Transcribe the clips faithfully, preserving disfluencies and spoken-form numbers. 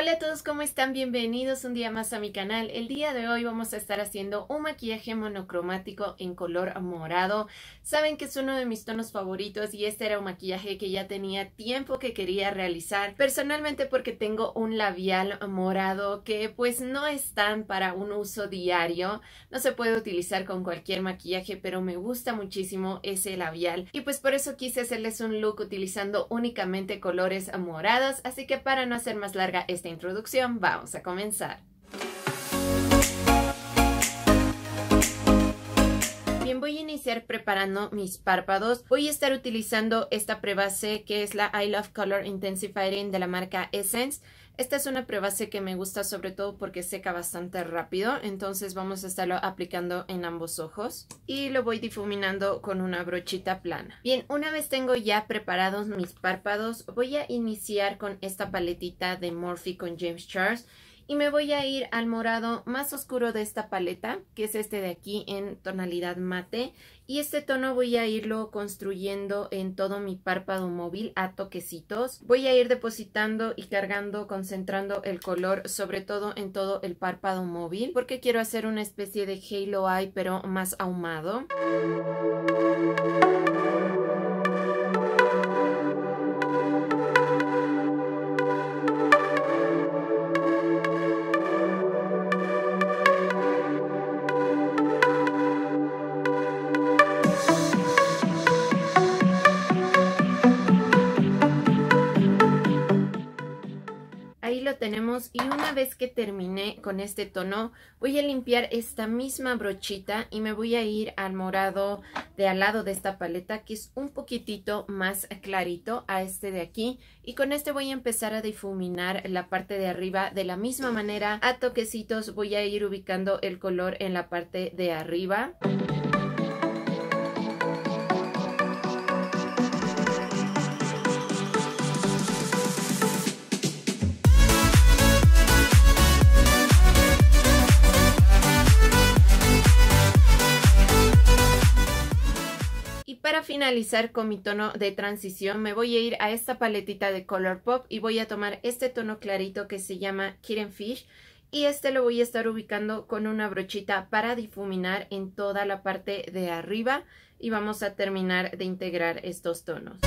Hola a todos, ¿cómo están? Bienvenidos un día más a mi canal. El día de hoy vamos a estar haciendo un maquillaje monocromático en color morado. Saben que es uno de mis tonos favoritos y este era un maquillaje que ya tenía tiempo que quería realizar. Personalmente porque tengo un labial morado que pues no es tan para un uso diario. No se puede utilizar con cualquier maquillaje, pero me gusta muchísimo ese labial. Y pues por eso quise hacerles un look utilizando únicamente colores morados. Así que para no hacer más larga esta introducción, vamos a comenzar. Bien, voy a iniciar preparando mis párpados. Voy a estar utilizando esta prebase que es la I Love Color Intensifying de la marca Essence. Esta es una prebase que me gusta sobre todo porque seca bastante rápido, entonces vamos a estarlo aplicando en ambos ojos y lo voy difuminando con una brochita plana. Bien, una vez tengo ya preparados mis párpados, voy a iniciar con esta paletita de Morphe con James Charles y me voy a ir al morado más oscuro de esta paleta, que es este de aquí en tonalidad mate. Y este tono voy a irlo construyendo en todo mi párpado móvil a toquecitos. Voy a ir depositando y cargando, concentrando el color, sobre todo en todo el párpado móvil, porque quiero hacer una especie de halo eye, pero más ahumado. Tenemos, y una vez que terminé con este tono, voy a limpiar esta misma brochita y me voy a ir al morado de al lado de esta paleta, que es un poquitito más clarito, a este de aquí, y con este voy a empezar a difuminar la parte de arriba de la misma manera. A toquecitos voy a ir ubicando el color en la parte de arriba. Para finalizar con mi tono de transición, me voy a ir a esta paletita de Colourpop y voy a tomar este tono clarito que se llama Kitten Fish, y este lo voy a estar ubicando con una brochita para difuminar en toda la parte de arriba y vamos a terminar de integrar estos tonos.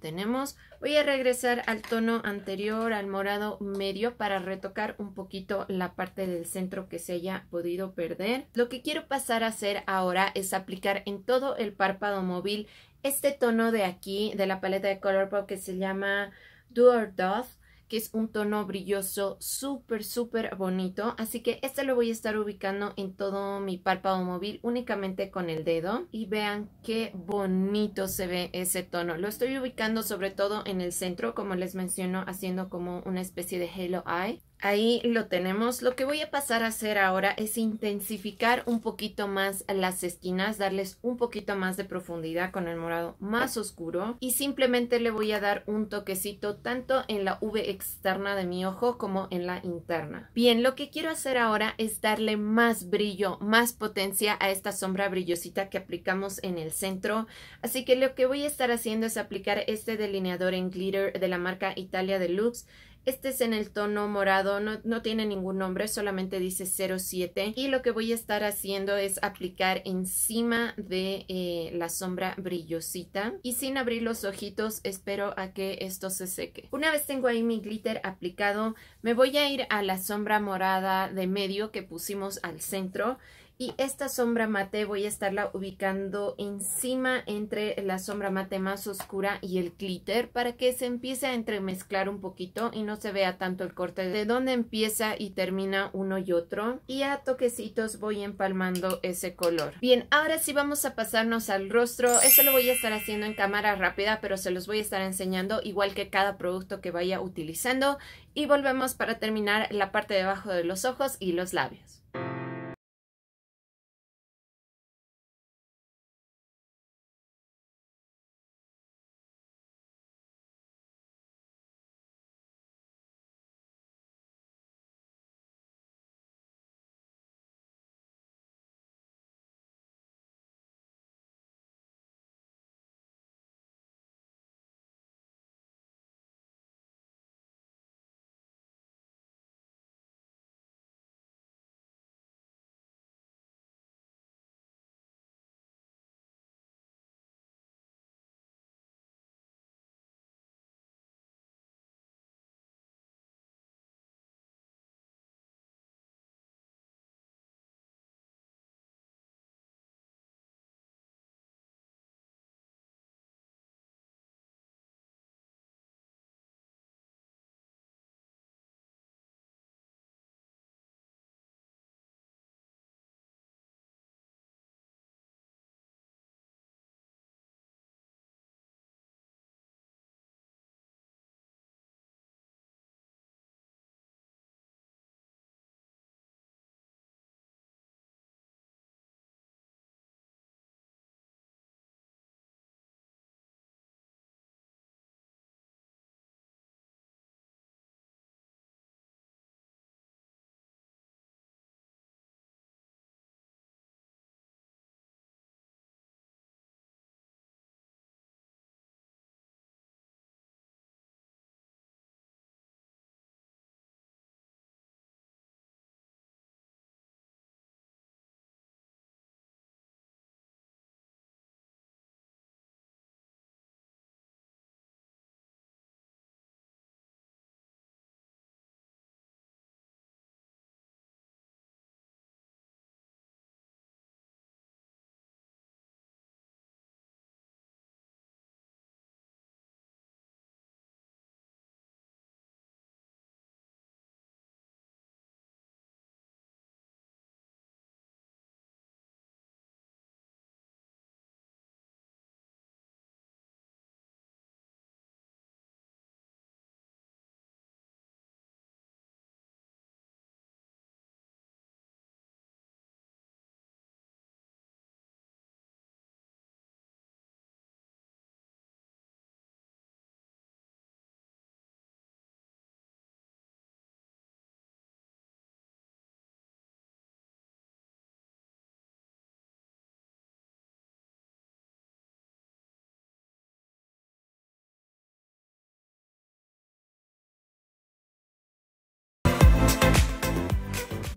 Tenemos. Voy a regresar al tono anterior, al morado medio, para retocar un poquito la parte del centro que se haya podido perder. Lo que quiero pasar a hacer ahora es aplicar en todo el párpado móvil este tono de aquí, de la paleta de Colourpop, que se llama Do or Doth, que es un tono brilloso súper súper bonito, así que este lo voy a estar ubicando en todo mi párpado móvil únicamente con el dedo y vean qué bonito se ve ese tono. Lo estoy ubicando sobre todo en el centro, como les menciono, haciendo como una especie de halo eye. Ahí lo tenemos. Lo que voy a pasar a hacer ahora es intensificar un poquito más las esquinas, darles un poquito más de profundidad con el morado más oscuro y simplemente le voy a dar un toquecito tanto en la V externa de mi ojo como en la interna. Bien, lo que quiero hacer ahora es darle más brillo, más potencia a esta sombra brillosita que aplicamos en el centro. Así que lo que voy a estar haciendo es aplicar este delineador en glitter de la marca Italia Deluxe. Este es en el tono morado, no, no tiene ningún nombre, solamente dice cero siete. Y lo que voy a estar haciendo es aplicar encima de eh, la sombra brillosita. Y sin abrir los ojitos, espero a que esto se seque. Una vez tengo ahí mi glitter aplicado, me voy a ir a la sombra morada de medio que pusimos al centro. Y esta sombra mate voy a estarla ubicando encima entre la sombra mate más oscura y el glitter para que se empiece a entremezclar un poquito y no se vea tanto el corte de donde empieza y termina uno y otro. Y a toquecitos voy empalmando ese color. Bien, ahora sí vamos a pasarnos al rostro. Esto lo voy a estar haciendo en cámara rápida, pero se los voy a estar enseñando igual que cada producto que vaya utilizando. Y volvemos para terminar la parte de abajo de los ojos y los labios.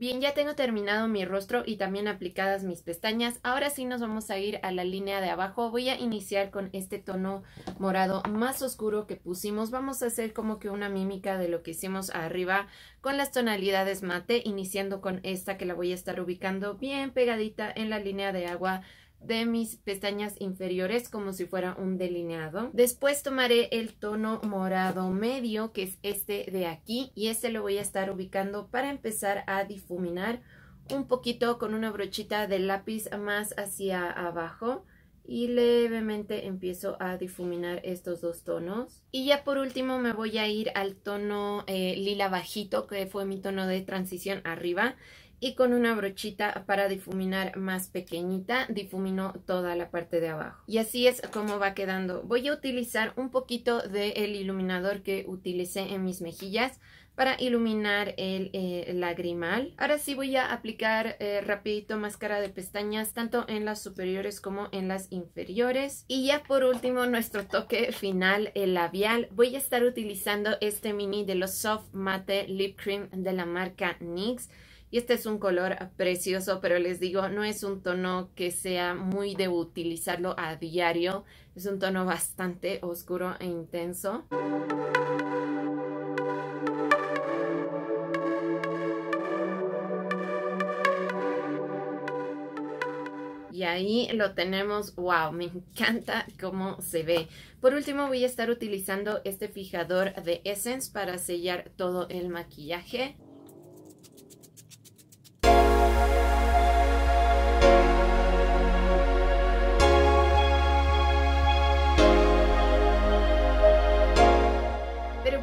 Bien, ya tengo terminado mi rostro y también aplicadas mis pestañas. Ahora sí nos vamos a ir a la línea de abajo. Voy a iniciar con este tono morado más oscuro que pusimos. Vamos a hacer como que una mímica de lo que hicimos arriba con las tonalidades mate, iniciando con esta que la voy a estar ubicando bien pegadita en la línea de agua de mis pestañas inferiores, como si fuera un delineado. Después tomaré el tono morado medio, que es este de aquí, y este lo voy a estar ubicando para empezar a difuminar un poquito con una brochita de lápiz más hacia abajo, y levemente empiezo a difuminar estos dos tonos. Y ya por último me voy a ir al tono eh, lila bajito, que fue mi tono de transición arriba, y con una brochita para difuminar más pequeñita, difumino toda la parte de abajo. Y así es como va quedando. Voy a utilizar un poquito del iluminador que utilicé en mis mejillas para iluminar el eh, lagrimal. Ahora sí voy a aplicar eh, rapidito máscara de pestañas, tanto en las superiores como en las inferiores. Y ya por último nuestro toque final, el labial. Voy a estar utilizando este mini de los Soft Matte Lip Cream de la marca N Y X. Y este es un color precioso, pero les digo, no es un tono que sea muy de utilizarlo a diario. Es un tono bastante oscuro e intenso. Y ahí lo tenemos. ¡Wow! Me encanta cómo se ve. Por último voy a estar utilizando este fijador de Essence para sellar todo el maquillaje.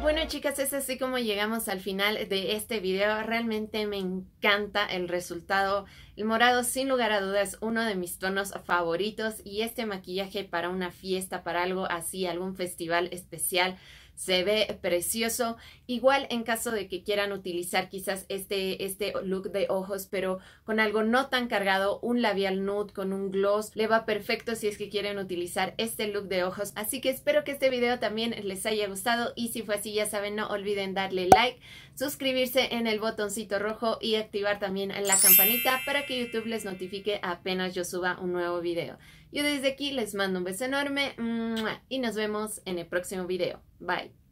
Bueno, chicas, es así como llegamos al final de este video. Realmente me encanta el resultado. El morado, sin lugar a dudas, es uno de mis tonos favoritos, y este maquillaje para una fiesta, para algo así, algún festival especial, se ve precioso. Igual en caso de que quieran utilizar quizás este, este look de ojos, pero con algo no tan cargado, un labial nude con un gloss, le va perfecto si es que quieren utilizar este look de ojos. Así que espero que este video también les haya gustado, y si fue así, ya saben, no olviden darle like, suscribirse en el botoncito rojo y activar también la campanita para que YouTube les notifique apenas yo suba un nuevo video. Yo desde aquí les mando un beso enorme y nos vemos en el próximo video. Bye.